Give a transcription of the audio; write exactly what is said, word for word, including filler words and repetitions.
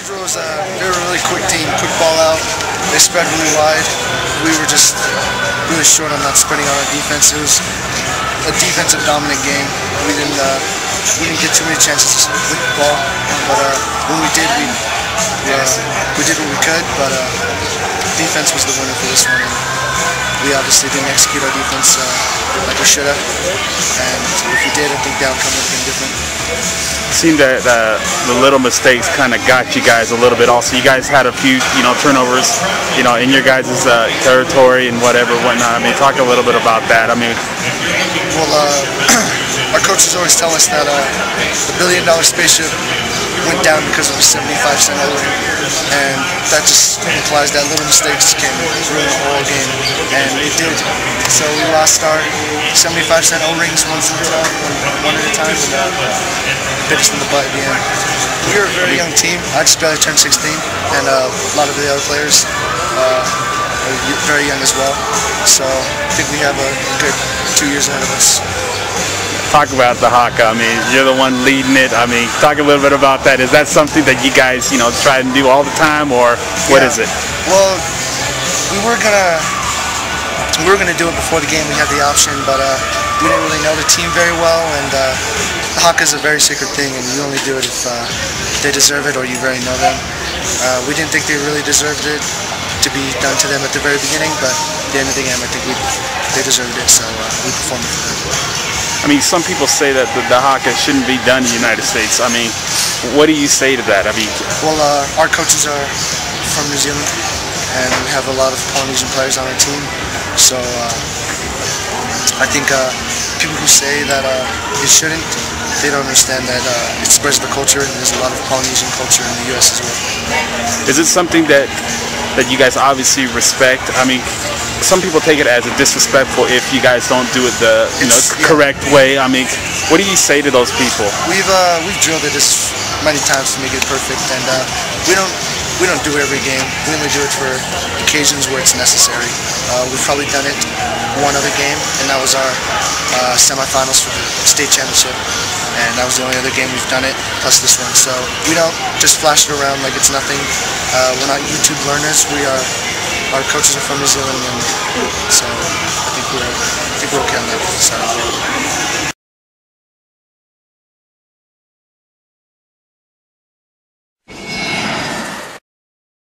Pedro's, uh, they were a really quick team, quick ball out. They spread really wide. We were just really short on not spreading on our defense. It was a defensive dominant game. We didn't, uh, we didn't get too many chances to complete the ball, but uh, when we did, we, uh, we did what we could. But uh, defense was the winner for this one. We obviously didn't execute our defense uh, like we should have, and if we did, I think the outcome would have been different. It seemed that uh, the little mistakes kind of got you guys a little bit. Also, you guys had a few, you know, turnovers, you know, in your guys' uh, territory and whatever, whatnot. I mean, talk a little bit about that. I mean, well, uh, our coaches always tell us that uh, the billion-dollar spaceship went down because of a seventy-five cent error, and that just implies that little mistakes can ruin the whole game, and it did. So we lost our seventy-five cent O-rings once at a time, one at a time, and uh, bit us in the butt at the end. We were a very young team. I just barely turned sixteen, and uh, a lot of the other players uh, are very young as well. So I think we have a good two years ahead of us. Talk about the Haka. I mean, you're the one leading it. I mean, talk a little bit about that. Is that something that you guys, you know, try and do all the time, or what yeah. is it? Well, we were gonna, we were gonna do it before the game. We had the option, but uh, we didn't really know the team very well. And uh, the Haka is a very secret thing, and you only do it if uh, they deserve it or you very know them. Uh, we didn't think they really deserved it to be done to them at the very beginning, but at the end of the game, I think we, they deserved it. So uh, we performed it for them. I mean, some people say that the, the Haka shouldn't be done in the United States. I mean, what do you say to that? I mean, well, uh, our coaches are from New Zealand, and we have a lot of Polynesian players on our team. So uh, I think uh, people who say that uh, it shouldn't, they don't understand that uh, it spreads the culture, and there's a lot of Polynesian culture in the U S as well. Is it something that that you guys obviously respect? I mean, some people take it as a disrespectful if you guys don't do it the you know, yeah. correct way. I mean, what do you say to those people? We've uh, we've drilled it as many times to make it perfect, and uh, we don't we don't do it every game. We only do it for occasions where it's necessary. Uh, we've probably done it one other game, and that was our uh, semifinals for the state championship, and that was the only other game we've done it, plus this one. So we don't just flash it around like it's nothing. Uh, we're not YouTube learners. We are. Our coaches are from New Zealand, and so I think we're, I think we're okay on that side.